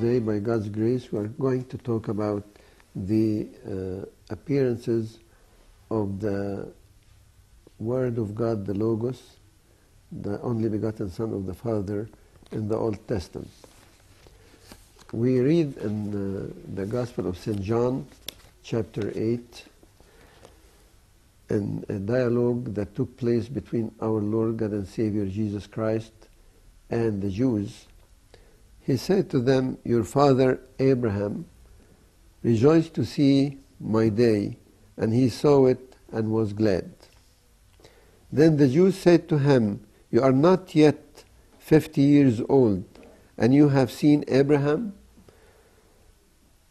Today, by God's grace, we are going to talk about the appearances of the Word of God, the Logos, the only begotten Son of the Father, in the Old Testament. We read in the Gospel of St. John, chapter 8, in a dialogue that took place between our Lord God and Savior Jesus Christ and the Jews. He said to them, "Your father Abraham rejoiced to see my day, and he saw it and was glad." Then the Jews said to him, "You are not yet 50 years old, and you have seen Abraham?"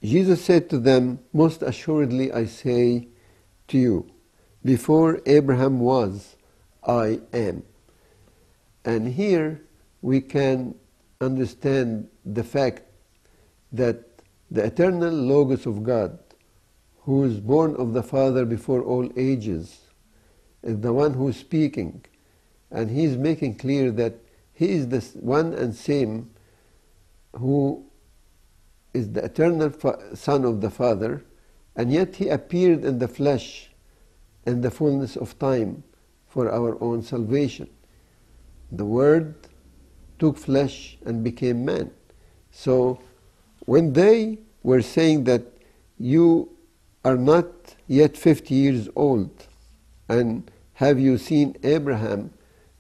Jesus said to them, "Most assuredly I say to you, before Abraham was, I am." And here we can understand the fact that the eternal Logos of God, who is born of the Father before all ages, is the one who is speaking, and he is making clear that he is the one and same who is the eternal Son of the Father, and yet he appeared in the flesh in the fullness of time for our own salvation. The Word took flesh and became man. So when they were saying that you are not yet 50 years old and have you seen Abraham,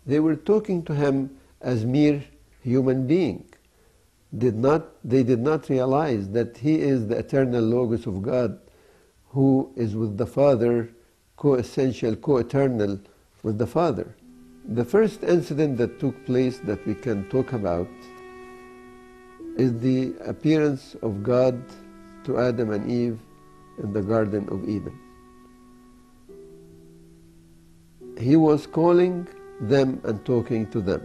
they were talking to him as mere human being. They did not realize that he is the eternal Logos of God, who is with the Father, co-essential, co-eternal with the Father. The first incident that took place that we can talk about is the appearance of God to Adam and Eve in the Garden of Eden. He was calling them and talking to them.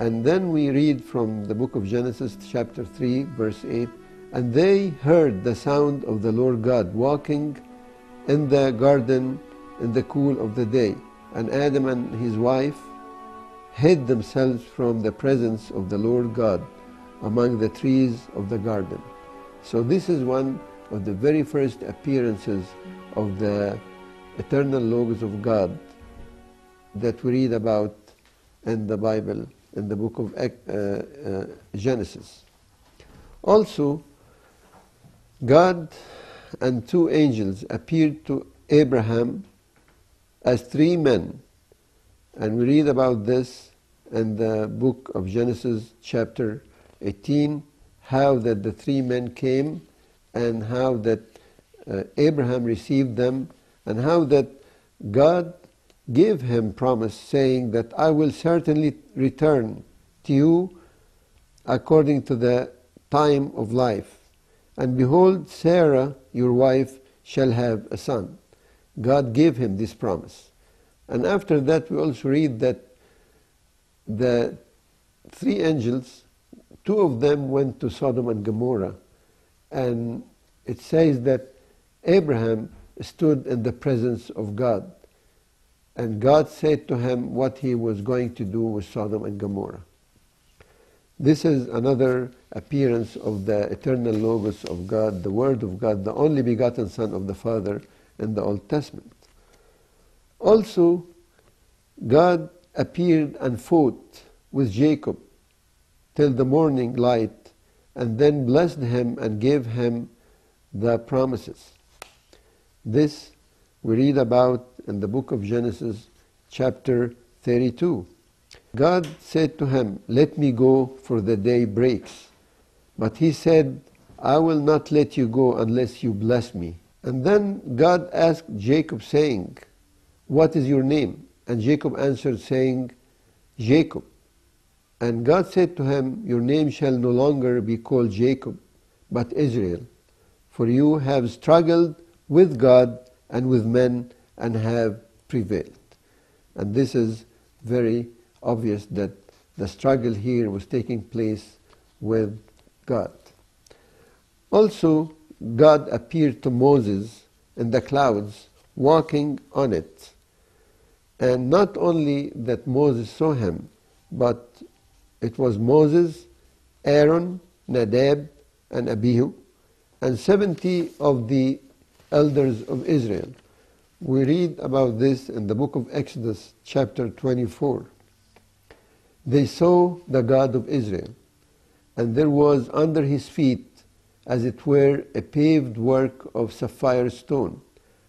And then we read from the book of Genesis, chapter 3, verse 8, "And they heard the sound of the Lord God walking in the garden in the cool of the day. And Adam and his wife hid themselves from the presence of the Lord God among the trees of the garden." So this is one of the very first appearances of the eternal Logos of God that we read about in the Bible, in the book of Genesis. Also, God and two angels appeared to Abraham as three men, and we read about this in the book of Genesis, chapter 18, how that the three men came, and how that Abraham received them, and how that God gave him promise, saying that "I will certainly return to you according to the time of life, and behold, Sarah your wife shall have a son." God gave him this promise. And after that we also read that the three angels, two of them went to Sodom and Gomorrah, and it says that Abraham stood in the presence of God, and God said to him what he was going to do with Sodom and Gomorrah. This is another appearance of the eternal Logos of God, the Word of God, the only begotten Son of the Father, in the Old Testament. Also, God appeared and fought with Jacob till the morning light, and then blessed him and gave him the promises. This we read about in the book of Genesis, chapter 32. God said to him, "Let me go, for the day breaks." But he said, "I will not let you go unless you bless me." And then God asked Jacob, saying, "What is your name?" And Jacob answered, saying, "Jacob." And God said to him, "Your name shall no longer be called Jacob, but Israel, for you have struggled with God and with men, and have prevailed." And this is very obvious that the struggle here was taking place with God. Also, God appeared to Moses in the clouds, walking on it. And not only that Moses saw him, but it was Moses, Aaron, Nadab and Abihu, and 70 of the elders of Israel. We read about this in the book of Exodus, chapter 24. They saw the God of Israel, and there was under his feet, as it were, a paved work of sapphire stone,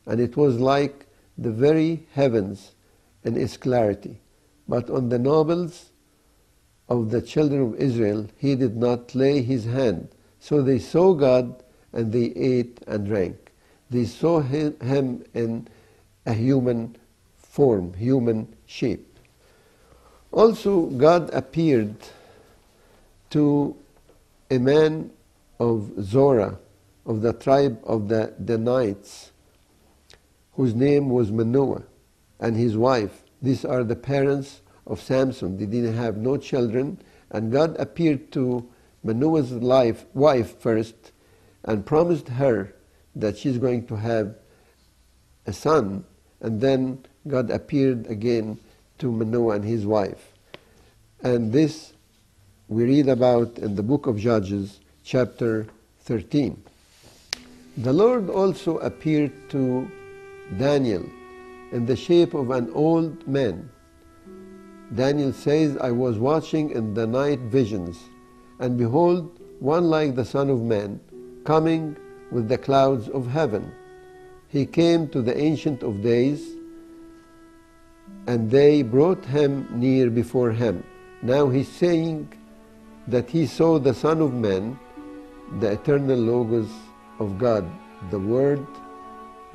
and it was like the very heavens in its clarity. But on the nobles of the children of Israel he did not lay his hand. So they saw God, and they ate and drank. They saw him in a human form, human shape. Also, God appeared to a man of Zorah, of the tribe of the Danites, whose name was Manoah, and his wife. These are the parents of Samson. They didn't have no children, and God appeared to Manoah's wife first, and promised her that she's going to have a son. And then God appeared again to Manoah and his wife. And this we read about in the book of Judges, chapter 13. The Lord also appeared to Daniel in the shape of an old man. Daniel says, I was watching in the night visions, and behold, one like the Son of Man, coming with the clouds of heaven. He came to the Ancient of Days, and they brought him near before him. Now he's saying that he saw the Son of Man, the eternal Logos of God, the Word,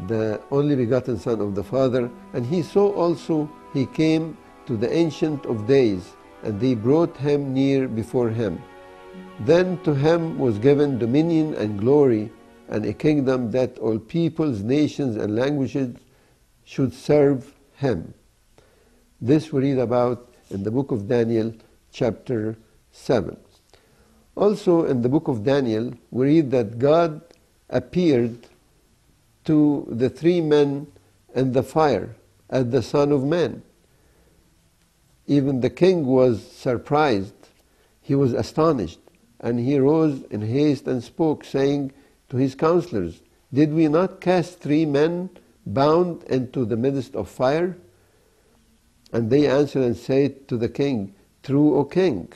the only begotten Son of the Father. And he saw also, he came to the Ancient of Days, and they brought him near before him. Then to him was given dominion and glory, and a kingdom that all peoples, nations, and languages should serve him. This we read about in the book of Daniel, chapter 7. Also in the book of Daniel, we read that God appeared to the three men in the fire as the Son of Man. Even the king was surprised. He was astonished, and he rose in haste and spoke, saying to his counselors, did we not cast three men bound into the midst of fire? And they answered and said to the king, true, O king.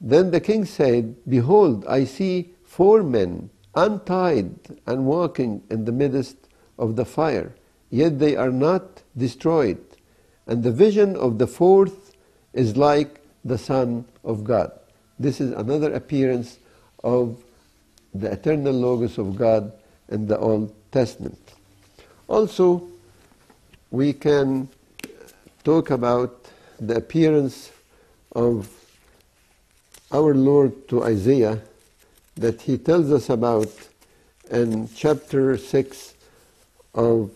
Then the king said, behold, I see four men untied and walking in the midst of the fire, yet they are not destroyed. And the vision of the fourth is like the Son of God. This is another appearance of the eternal Logos of God in the Old Testament. Also, we can talk about the appearance of our Lord to Isaiah that he tells us about in chapter 6 of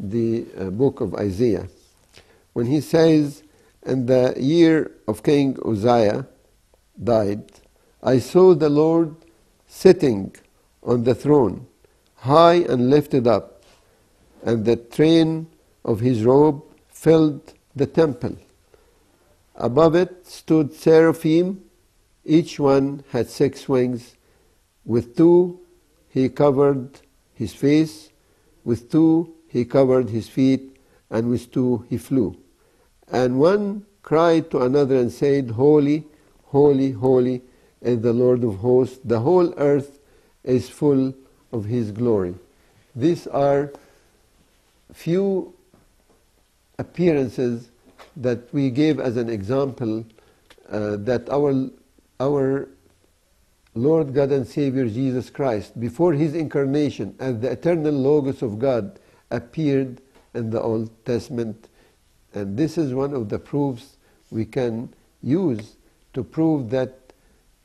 the book of Isaiah, when he says, in the year of King Uzziah died, I saw the Lord sitting on the throne, high and lifted up, and the train of his robe filled the temple. Above it stood seraphim, each one had six wings. With two he covered his face, with two he covered his feet, and with two he flew. And one cried to another and said, holy, holy, holy is the Lord of hosts. The whole earth is full of his glory. These are few appearances that we gave as an example that our Lord God and Savior Jesus Christ, before his incarnation as the eternal Logos of God, appeared in the Old Testament. And this is one of the proofs we can use to prove that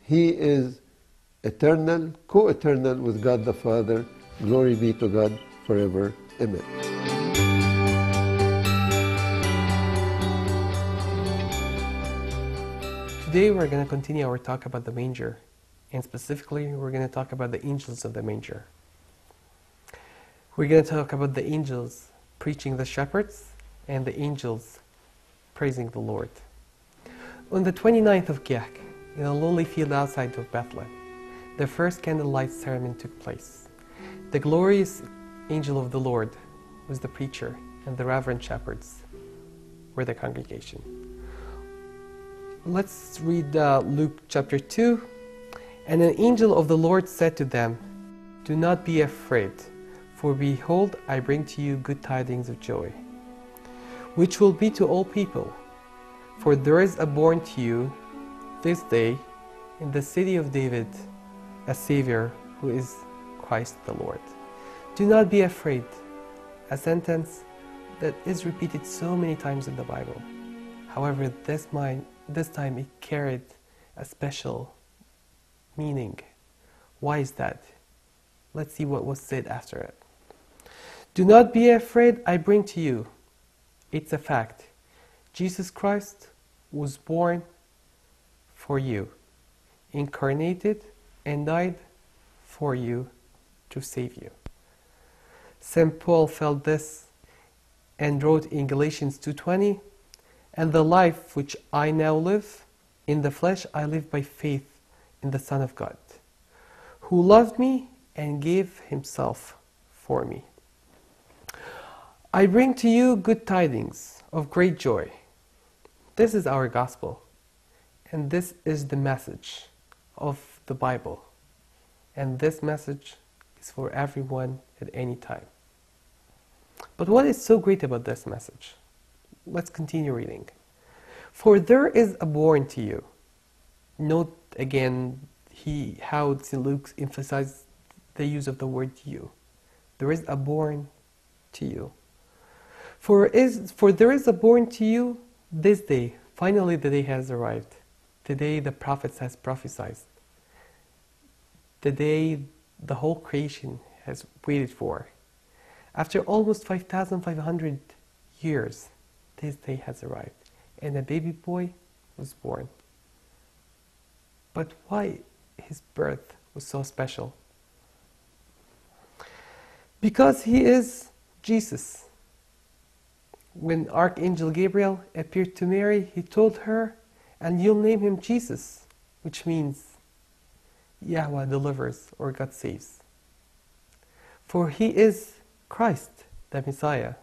he is eternal, co-eternal with God the Father. Glory be to God forever. Amen. Today we're going to continue our talk about the manger. And specifically, we're going to talk about the angels of the manger. We're going to talk about the angels preaching the shepherds, and the angels praising the Lord. On the 29th of Kiahk, in a lonely field outside of Bethlehem, the first candlelight ceremony took place. The glorious angel of the Lord was the preacher, and the reverent shepherds were the congregation. Let's read Luke chapter 2. And an angel of the Lord said to them, "Do not be afraid, for behold, I bring to you good tidings of joy, which will be to all people. For there is born to you this day in the city of David a Savior, who is Christ the Lord." Do not be afraid, a sentence that is repeated so many times in the Bible. However, this time it carried a special meaning. Why is that? Let's see what was said after it. Do not be afraid, I bring to you. It's a fact. Jesus Christ was born for you, incarnated and died for you to save you. St. Paul felt this and wrote in Galatians 2:20, "And the life which I now live in the flesh, I live by faith in the Son of God, who loved me and gave himself for me." I bring to you good tidings of great joy. This is our gospel, and this is the message of the Bible, and this message is for everyone at any time. But what is so great about this message? Let's continue reading. For there is born to you. Note again how St. Luke emphasized the use of the word you. There is born to you. For there is born to you this day. Finally, the day has arrived. Today the prophets has prophesied. The day the whole creation has waited for. After almost 5,500 years, this day has arrived, and a baby boy was born. But why his birth was so special? Because he is Jesus. When Archangel Gabriel appeared to Mary, he told her, "And you'll name him Jesus," which means Yahweh delivers, or God saves. For he is Christ, the Messiah.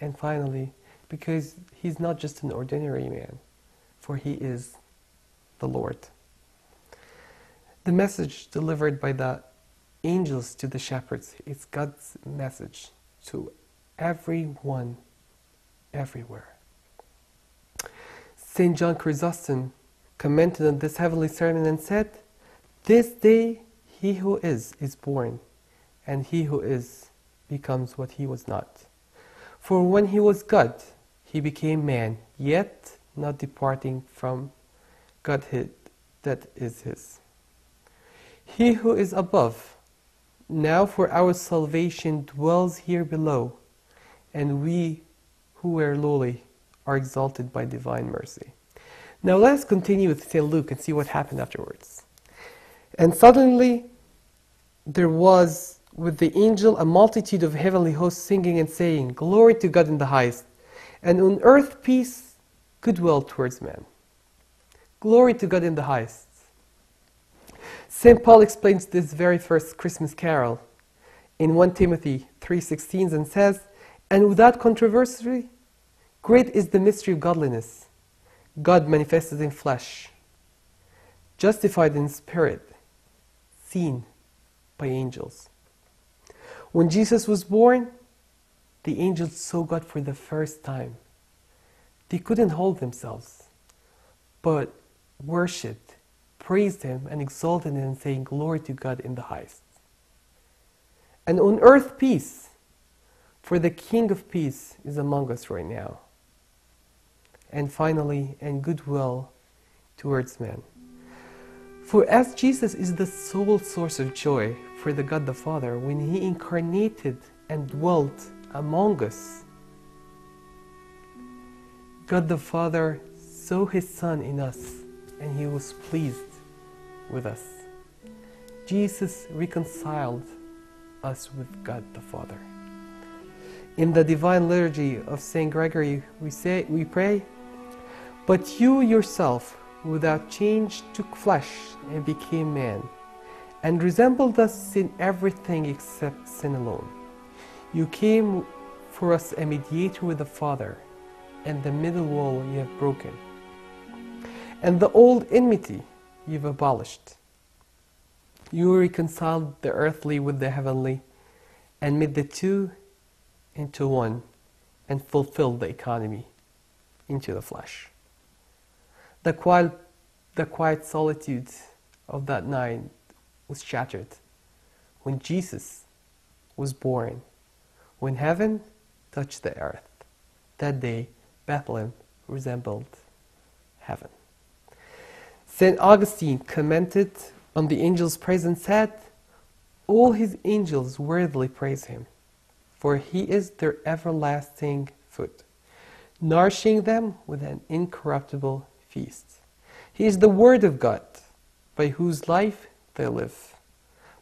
And finally, because he's not just an ordinary man, for he is the Lord. The message delivered by the angels to the shepherds is God's message to everyone, everywhere. St. John Chrysostom commented on this heavenly sermon and said, "This day he who is born, and he who is becomes what he was not. For when he was God, he became man, yet not departing from Godhead that is his. He who is above, now for our salvation, dwells here below, and we who were lowly are exalted by divine mercy." Now let's continue with St. Luke and see what happened afterwards. And suddenly there was with the angel a multitude of heavenly hosts singing and saying, "Glory to God in the highest, and on earth peace, goodwill towards men." Glory to God in the highest. St. Paul explains this very first Christmas carol in 1 Timothy 3:16 and says, "And without controversy, great is the mystery of godliness. God manifested in flesh, justified in spirit, seen by angels." When Jesus was born, the angels saw God for the first time. They couldn't hold themselves, but worshipped, praised him, and exalted him, saying, "Glory to God in the highest. And on earth peace, for the King of Peace is among us right now." And finally, "and goodwill towards men." For as Jesus is the sole source of joy for the God the Father, when he incarnated and dwelt among us, God the Father saw his Son in us, and he was pleased with us. Jesus reconciled us with God the Father. In the Divine Liturgy of St. Gregory, we pray, "But you yourself, without change, took flesh and became man, and resembled us in everything except sin alone. You came for us a mediator with the Father, and the middle wall you have broken, and the old enmity you have abolished. You reconciled the earthly with the heavenly, and made the two into one, and fulfilled the economy into the flesh. The quiet solitude of that night was shattered when Jesus was born, when heaven touched the earth. That day, Bethlehem resembled heaven. St. Augustine commented on the angel's praise and said, "All his angels worthily praise him, for he is their everlasting food, nourishing them with an incorruptible feast. He is the Word of God, by whose life they live,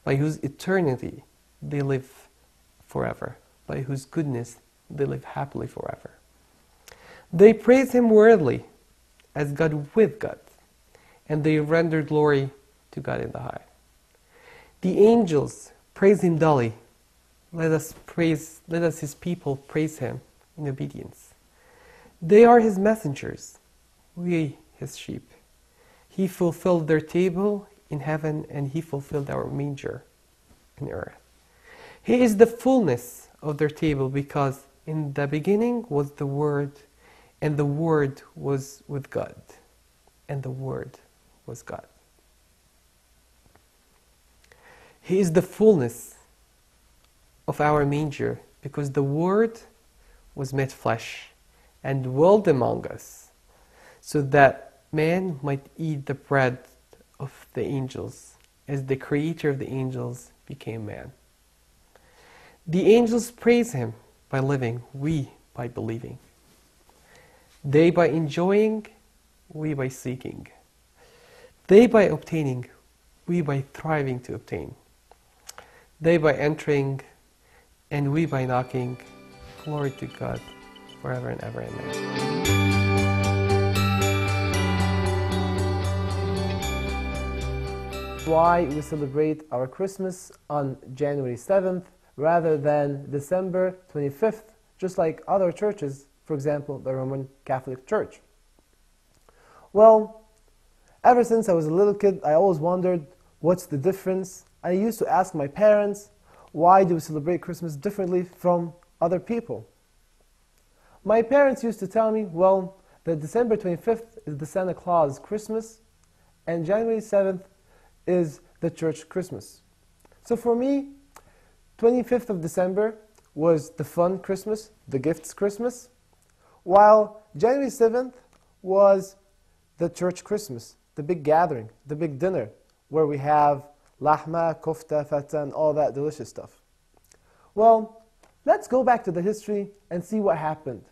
by whose eternity they live forever, by whose goodness they live happily forever. They praise him worthily, as God with God, and they render glory to God in the high. The angels praise him dully. Let us his people praise him in obedience. They are his messengers, we his sheep. He fulfilled their table in heaven, and he fulfilled our manger in earth. He is the fullness of their table, because in the beginning was the Word, and the Word was with God, and the Word was God." He is the fullness of our manger, because the Word was made flesh and dwelt among us, so that man might eat the bread of the angels, as the Creator of the angels became man. The angels praise him by living, we by believing. They by enjoying, we by seeking. They by obtaining, we by thriving to obtain. They by entering, and we by knocking. Glory to God forever and ever. Amen. Why we celebrate our Christmas on January 7th rather than December 25th, just like other churches, for example, the Roman Catholic Church. Well, ever since I was a little kid, I always wondered, what's the difference? I used to ask my parents, why do we celebrate Christmas differently from other people? My parents used to tell me, well, that December 25th is the Santa Claus Christmas, and January 7th is the church Christmas. So for me, 25th of December was the fun Christmas, the gifts Christmas, while January 7th was the church Christmas, the big gathering, the big dinner, where we have lahma, kofta, fata, and all that delicious stuff. Well, let's go back to the history and see what happened.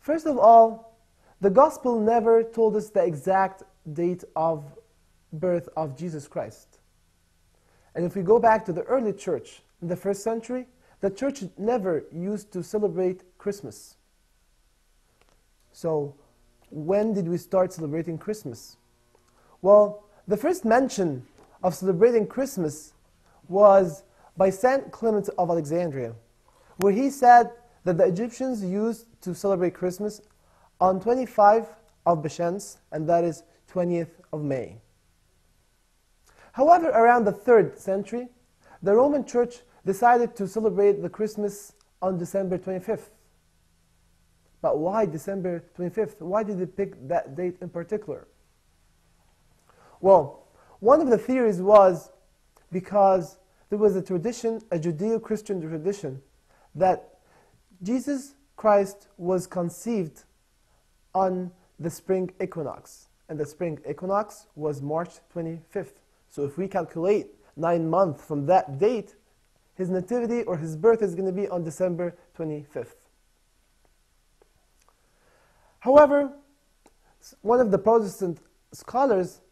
First of all, the Gospel never told us the exact date of birth of Jesus Christ. And if we go back to the early church in the first century, the church never used to celebrate Christmas. So when did we start celebrating Christmas? Well, the first mention of celebrating Christmas was by St. Clement of Alexandria, where he said that the Egyptians used to celebrate Christmas on 25 of Beshens, and that is 20th of May. However, around the 3rd century, the Roman Church decided to celebrate the Christmas on December 25th. But why December 25th? Why did they pick that date in particular? Well, one of the theories was because there was a tradition, a Judeo-Christian tradition, that Jesus Christ was conceived on the spring equinox, and the spring equinox was March 25th. So if we calculate 9 months from that date, his nativity or his birth is going to be on December 25th. However, one of the Protestant scholars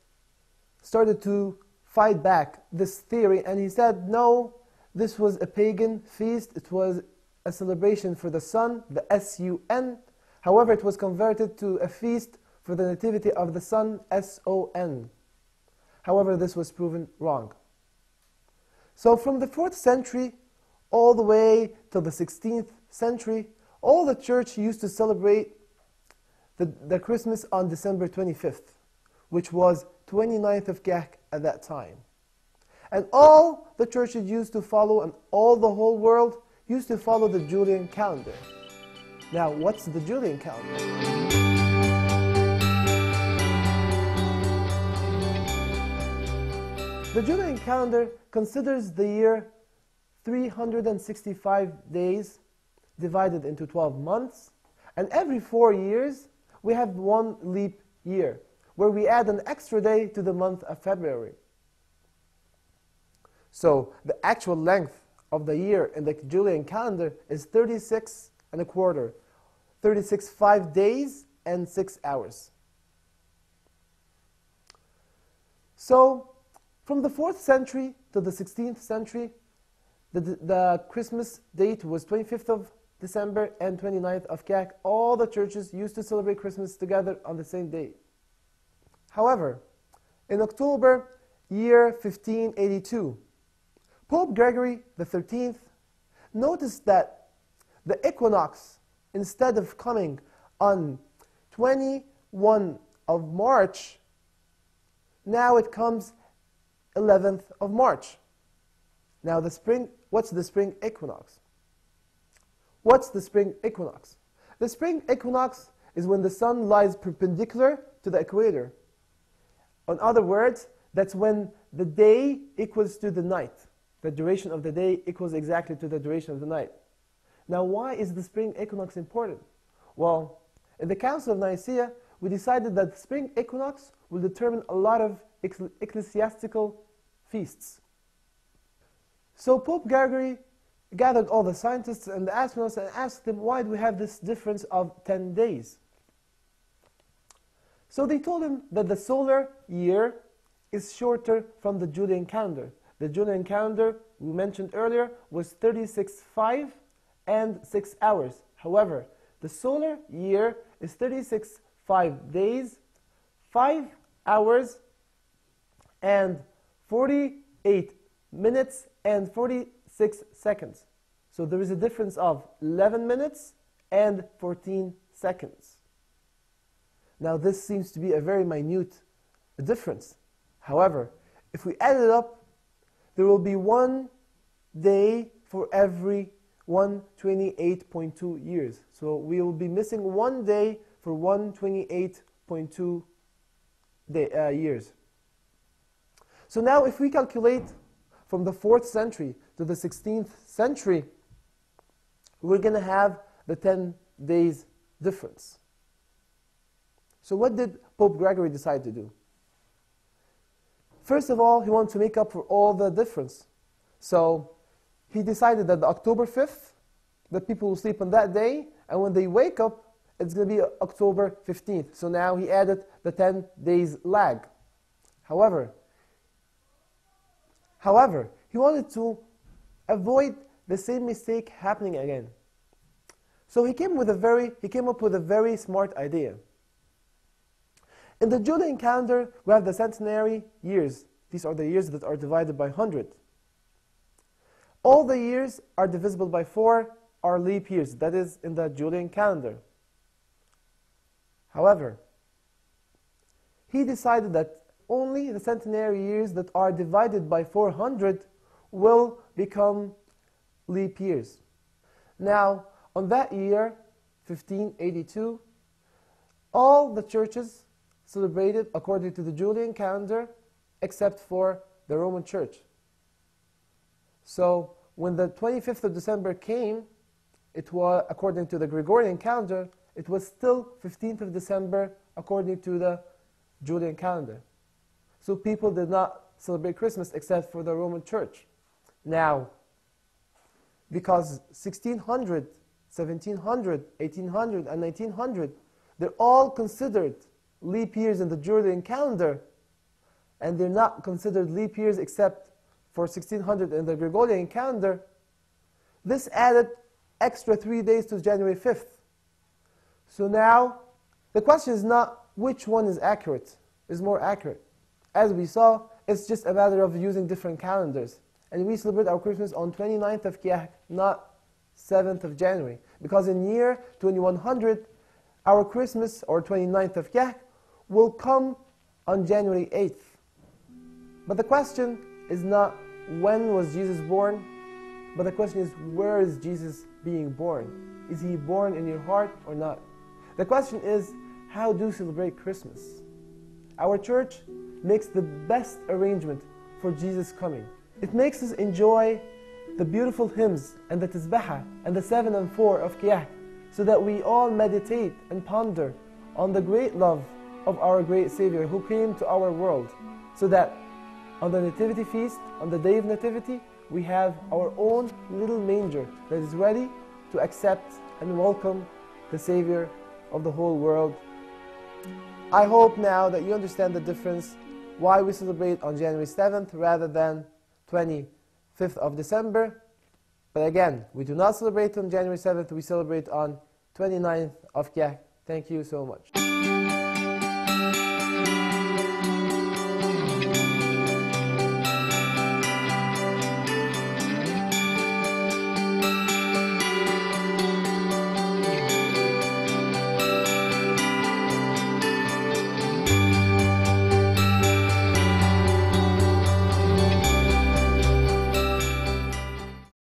started to fight back this theory, and he said, no, this was a pagan feast. It was a celebration for the sun, the S-U-N. However, it was converted to a feast for the nativity of the sun, S-O-N. However, this was proven wrong. So from the 4th century all the way till the 16th century, all the church used to celebrate the Christmas on December 25th, which was 29th of Kiahk at that time. And all the churches used to follow, and all the whole world used to follow the Julian calendar. Now, what's the Julian calendar? The Julian calendar considers the year 365 days divided into 12 months, and every 4 years we have one leap year, where we add an extra day to the month of February. So the actual length of the year in the Julian calendar is 36 and a quarter, 36.5 days and 6 hours. So from the 4th century to the 16th century, the Christmas date was 25th of December and 29th of Kiahk. All the churches used to celebrate Christmas together on the same day. However, in October, year 1582, Pope Gregory XIII noticed that the equinox, instead of coming on 21 of March, now it comes 11th of March. Now the spring, what's the spring equinox? What's the spring equinox? The spring equinox is when the sun lies perpendicular to the equator. In other words, that's when the day equals to the night. The duration of the day equals exactly to the duration of the night. Now, why is the spring equinox important? Well, in the Council of Nicaea, we decided that the spring equinox will determine a lot of ecclesiastical feasts. So Pope Gregory gathered all the scientists and the astronauts and asked them, why do we have this difference of 10 days? So they told him that the solar year is shorter from the Julian calendar. The Julian calendar, we mentioned earlier, was 36.5 and 6 hours. However, the solar year is 36.5 days, 5 hours, and 48 minutes and 46 seconds. So there is a difference of 11 minutes and 14 seconds. Now this seems to be a very minute difference. However, if we add it up, there will be 1 day for every 128.2 years. So we will be missing 1 day for 128.2 years. So now if we calculate from the 4th century to the 16th century, we're going to have the 10 days difference. So what did Pope Gregory decide to do? First of all, he wanted to make up for all the difference. So he decided that October 5th, that people will sleep on that day, and when they wake up, it's going to be October 15th. So now he added the 10 days lag. However, he wanted to avoid the same mistake happening again. So he came up with a very smart idea. In the Julian calendar, we have the centenary years. These are the years that are divided by 100. All the years are divisible by 4 are leap years. That is in the Julian calendar. However, he decided that only the centenary years that are divided by 400 will become leap years. Now, on that year, 1582, all the churches celebrated according to the Julian calendar, except for the Roman Church. So, when the 25th of December came, it was, according to the Gregorian calendar, it was still 15th of December according to the Julian calendar. So people did not celebrate Christmas except for the Roman Church. Now, because 1600, 1700, 1800, and 1900, they're all considered leap years in the Julian calendar, and they're not considered leap years except for 1600 in the Gregorian calendar, this added extra 3 days to January 5th. So now, the question is not which one is more accurate. As we saw, it's just a matter of using different calendars. And we celebrate our Christmas on 29th of Kiahk, not 7th of January. Because in year 2100, our Christmas, or 29th of Kiahk, will come on January 8th. But the question is not when was Jesus born, but the question is where is Jesus being born? Is he born in your heart or not? The question is, how do you celebrate Christmas? Our church makes the best arrangement for Jesus coming. It makes us enjoy the beautiful hymns and the Tizbaha and the 7 and 4 of Kiahk, so that we all meditate and ponder on the great love of our great Savior who came to our world, so that on the Nativity Feast, on the Day of Nativity, we have our own little manger that is ready to accept and welcome the Savior of the whole world. I hope now that you understand the difference why we celebrate on January 7th rather than 25th of December. But again, we do not celebrate on January 7th, we celebrate on 29th of Kiahk. Thank you so much.